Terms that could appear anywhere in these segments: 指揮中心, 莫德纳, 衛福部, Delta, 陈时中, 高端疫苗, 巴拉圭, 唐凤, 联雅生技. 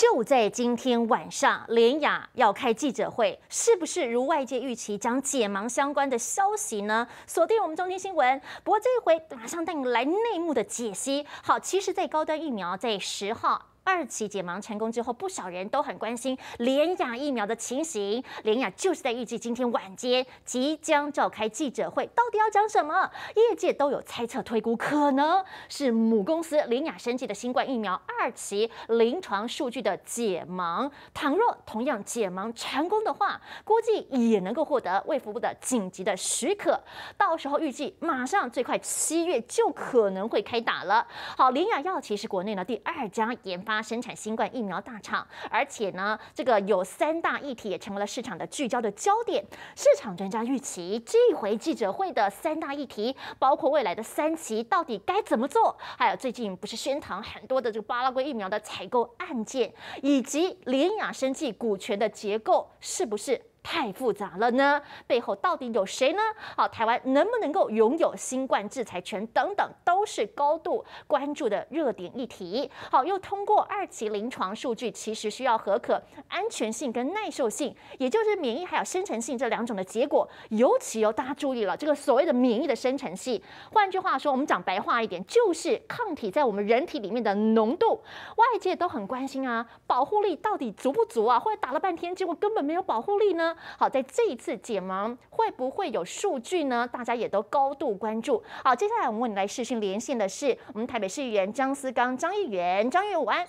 就在今天晚上，联雅要开记者会，是不是如外界预期将解盲相关的消息呢？锁定我们中天新闻。不过这一回马上带你来内幕的解析。好，其实，在高端疫苗在10号。 2期解盲成功之后，不少人都很关心联雅疫苗的情形。联雅就是在预计今天晚间即将召开记者会，到底要讲什么？业界都有猜测推估，可能是母公司联雅生技的新冠疫苗2期临床数据的解盲。倘若同样解盲成功的话，估计也能够获得卫福部的紧急的许可。到时候预计马上最快7月就可能会开打了。好，联雅药企是国内的第2家研发 生产新冠疫苗大厂，而且呢，这个有3大议题也成为了市场的聚焦的焦点。市场专家预期，这回记者会的3大议题，包括未来的3期到底该怎么做，还有最近不是宣淌很多的这个巴拉圭疫苗的采购案件，以及联雅生技股权的结构是不是 太复杂了呢？背后到底有谁呢？好，台湾能不能够拥有新冠制裁权等等，都是高度关注的热点议题。好，又通过2期临床数据，其实需要核可安全性跟耐受性，也就是免疫还有生成性这2种的结果。尤其大家注意了，这个所谓的免疫的生成性，换句话说，我们讲白话一点，就是抗体在我们人体里面的浓度。外界都很关心啊，保护力到底足不足啊？或者打了半天，结果根本没有保护力呢？ 好，在这一次解盲会不会有数据呢？大家也都高度关注。好，接下来我们为你来视讯连线的是我们台北市议员张斯纲张议员，张议员午安。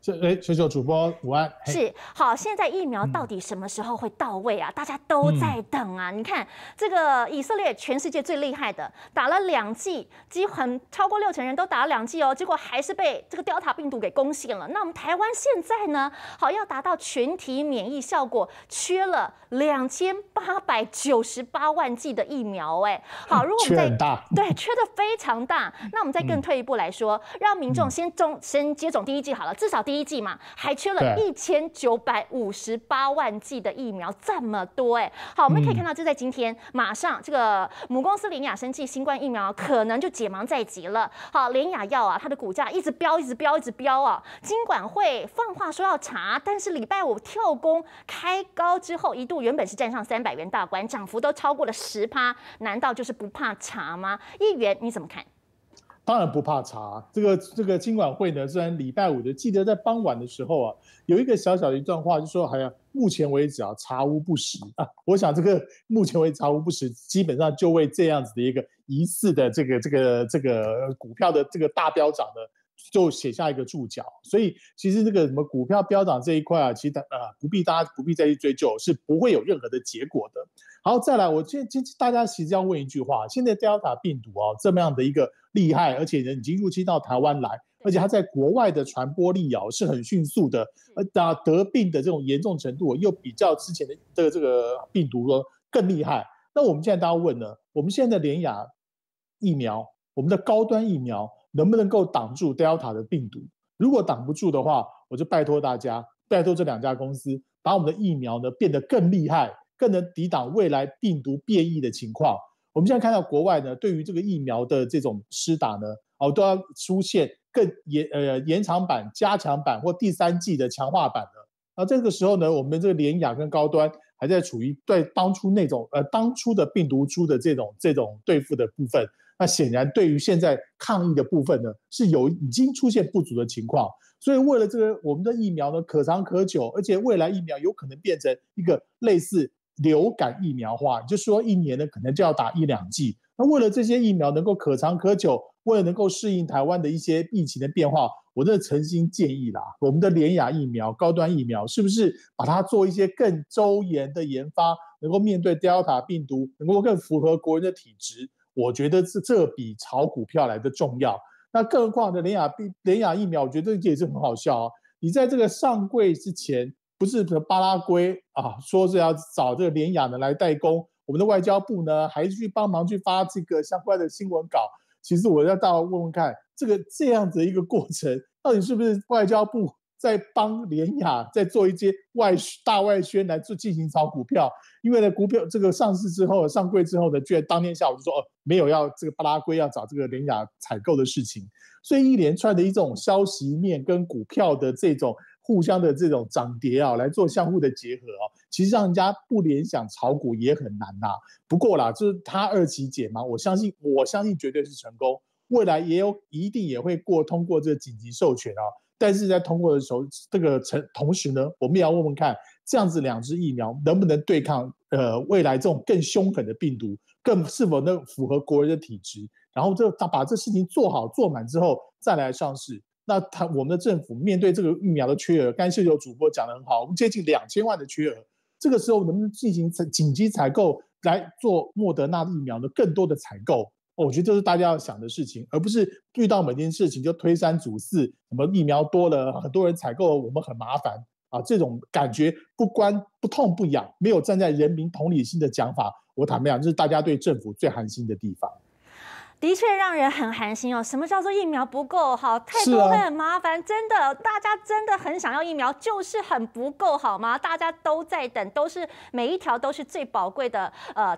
是，球球主播午安。是，好，现在疫苗到底什么时候会到位啊？大家都在等啊。你看这个以色列，全世界最厉害的，打了2剂，几乎超过60%人都打了2剂哦，结果还是被这个 Delta 病毒给攻陷了。那我们台湾现在呢？好，要达到群体免疫效果，缺了2898万剂的疫苗，好，如果我们在对缺的非常大，那我们再更退一步来说，让民众先接种第1剂好了，至少第1剂嘛，还缺了1958万剂的疫苗，这么多好，我们可以看到就在今天，马上这个母公司联雅生技新冠疫苗可能就解盲在即了。好，联雅药啊，它的股价一直飙，一直飙，一直飙啊。金管会放话说要查，但是礼拜5跳空开高之后，一度 原本是站上300元大关，涨幅都超过了10%，难道就是不怕查吗？议员你怎么看？当然不怕查。这个金管会呢，虽然礼拜5的记得在傍晚的时候啊，有一个小小的一段话，就说好像目前为止啊，查无不实啊。我想这个目前为止查无不实，基本上就为这样子的一个疑似的这个股票的这个大飙涨呢， 就写下一个注脚，所以其实这个什么股票飙涨这一块啊，其实大家不必再去追究，是不会有任何的结果的。好，再来，我今大家其实要问一句话：现在 Delta 病毒啊这么样的一个厉害，而且人已经入侵到台湾来，而且它在国外的传播力啊是很迅速的，而得病的这种严重程度又比较之前的这个病毒更厉害。那我们现在大家问呢，我们现在的联雅疫苗，我们的高端疫苗 能不能够挡住 Delta 的病毒？如果挡不住的话，我就拜托大家，拜托这2家公司，把我们的疫苗呢变得更厉害，更能抵挡未来病毒变异的情况。我们现在看到国外呢，对于这个疫苗的这种施打呢，都要出现更延长版、加强版或第3剂的强化版了。那这个时候呢，我们这个联雅跟高端还在处于对当初的病毒株的这种对付的部分。 那显然，对于现在抗疫的部分呢，是有已经出现不足的情况。所以，为了这个我们的疫苗呢，可长可久，而且未来疫苗有可能变成一个类似流感疫苗化，也就是说，1年呢可能就要打1、2剂。那为了这些疫苗能够可长可久，为了能够适应台湾的一些疫情的变化，我真的诚心建议啦，我们的联雅疫苗、高端疫苗，是不是把它做一些更周延的研发，能够面对 Delta 病毒，能够更符合国人的体质？ 我觉得这比炒股票来的重要。那更何况的联雅疫苗，我觉得这也是很好笑啊！你在这个上柜之前，不是巴拉圭啊，说是要找这个联雅呢来代工，我们的外交部呢还去帮忙去发这个相关的新闻稿。其实我要大家问问看，这样子的一个过程，到底是不是外交部 在帮联雅在做一些大外宣来进行炒股票，因为呢，股票这个上柜之后呢，居然当天下午就说没有要这个巴拉圭要找这个联雅采购的事情，所以一连串的一种消息面跟股票的这种互相的这种涨跌啊来做相互的结合哦，其实让人家不联想炒股也很难呐。不过啦，就是他二期解盲，我相信绝对是成功，未来也有一定也会通过这紧急授权哦。但是在通过的时候，这个同时呢，我们也要问问看，这样子两支疫苗能不能对抗未来这种更凶狠的病毒，更是否能符合国人的体质？然后把这事情做好做满之后，再来上市。那我们的政府面对这个疫苗的缺额，刚才有主播讲得很好，我们接近2000万的缺额，这个时候能不能进行紧急采购来做莫德纳疫苗的更多的采购？我觉得这是大家要想的事情，而不是遇到每件事情就推三阻四，什么疫苗多了很多人采购，我们很麻烦啊！这种感觉不痛不痒，没有站在人民同理心的讲法，我坦白讲，这是大家对政府最寒心的地方。的确让人很寒心哦。什么叫做疫苗不够好？太多会很麻烦，真的，大家真的很想要疫苗，就是很不够好吗？大家都在等，都是每一条都是最宝贵的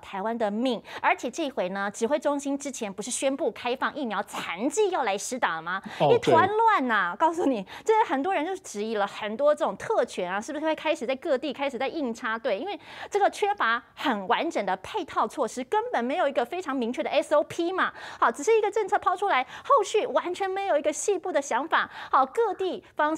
台湾的命。而且这回呢，指挥中心之前不是宣布开放疫苗残剂要来施打吗？一团乱呐！告诉你，这很多人就质疑了很多这种特权啊，是不是会开始在各地开始在硬插队？因为这个缺乏很完整的配套措施，根本没有一个非常明确的 SOP 嘛。好，只是一个政策抛出来，后续完全没有一个细部的想法。好，各地方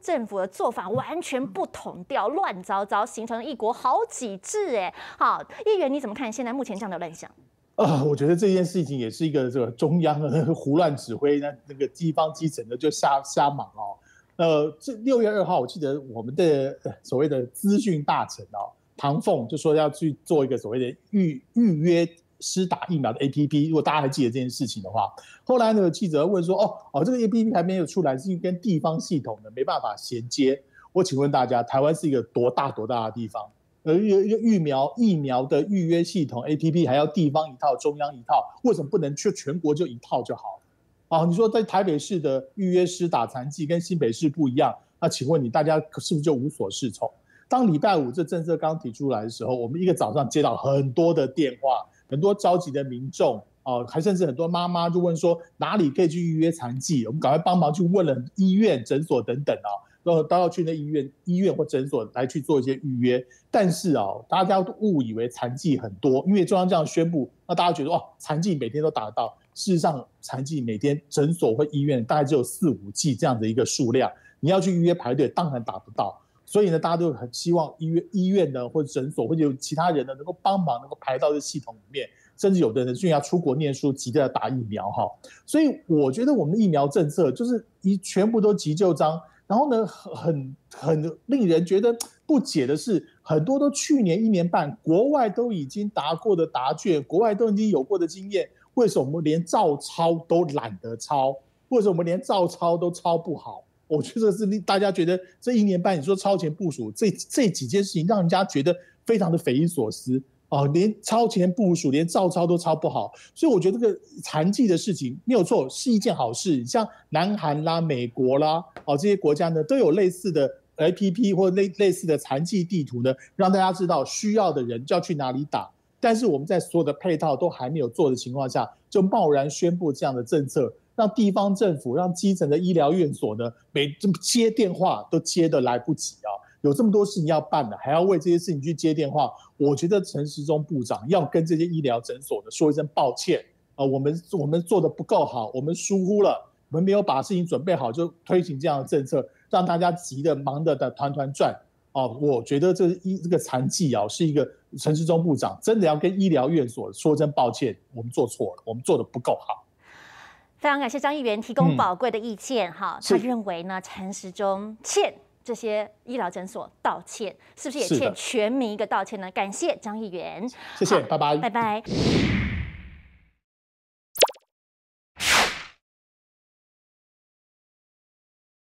政府的做法完全不同调，乱糟糟，形成一国好几制。哎，好，议员你怎么看现在目前这样的乱象？我觉得这件事情也是一个这个中央的胡乱指挥，那个地方基层的就瞎忙哦。这6月2号，我记得我们的所谓的资讯大臣哦，唐凤就说要去做一个所谓的预约。施打疫苗的 APP， 如果大家还记得这件事情的话，后来呢记者问说，这个 APP 还没有出来，是因为跟地方系统呢没办法衔接。我请问大家，台湾是一个多大的地方？疫苗的预约系统 APP 还要地方一套，中央一套，为什么不能去全国就一套就好？啊，你说在台北市的预约施打残剂跟新北市不一样，那请问你大家是不是就无所适从？当礼拜五这政策刚提出来的时候，我们一个早上接到很多的电话。很多着急的民众啊，还甚至很多妈妈就问说哪里可以去预约残疾，我们赶快帮忙去问了医院、诊所等等啊，然后都要去那医院或诊所来去做一些预约。但是啊，大家都误以为残疾很多，因为中央这样宣布，那大家觉得残疾每天都打得到。事实上，残疾每天诊所或医院大概只有4-5剂这样的一个数量，你要去预约排队，当然打不到。所以呢，大家都很希望医院呢，或者诊所，或者有其他人呢，能够帮忙，能够排到这系统里面。甚至有的人居然要出国念书，急着要打疫苗哈。所以我觉得我们的疫苗政策就是全部都急就章。然后呢，很令人觉得不解的是，很多都去年1年半，国外都已经答过的答卷，国外都已经有过的经验，为什么我们连照抄都懒得抄？为什么我们连照抄都抄不好？我觉得是大家觉得这1年半，你说超前部署这几件事情，让人家觉得非常的匪夷所思啊！连超前部署，连照抄都抄不好，所以我觉得这个残疾的事情没有错，是一件好事。像南韩啦、美国啦，这些国家呢都有类似的 APP 或类似的残疾地图呢，让大家知道需要的人就要去哪里打。但是我们在所有的配套都还没有做的情况下，就贸然宣布这样的政策。让地方政府、让基层的医疗院所呢，每接电话都接得来不及啊！有这么多事情要办的，还要为这些事情去接电话。我觉得陈时中部长要跟这些医疗诊所呢说一声抱歉啊，我们做的不够好，我们疏忽了，我们没有把事情准备好就推行这样的政策，让大家急得忙得团转啊！我觉得这个残疾啊，是一个陈时中部长真的要跟医疗院所说声抱歉，我们做错了，我们做的不够好。非常感谢张议员提供宝贵的意见哈，他认为呢，陈时中欠这些医疗诊所道歉，是不是也欠全民一个道歉呢？感谢张议员，谢谢，拜拜，拜拜。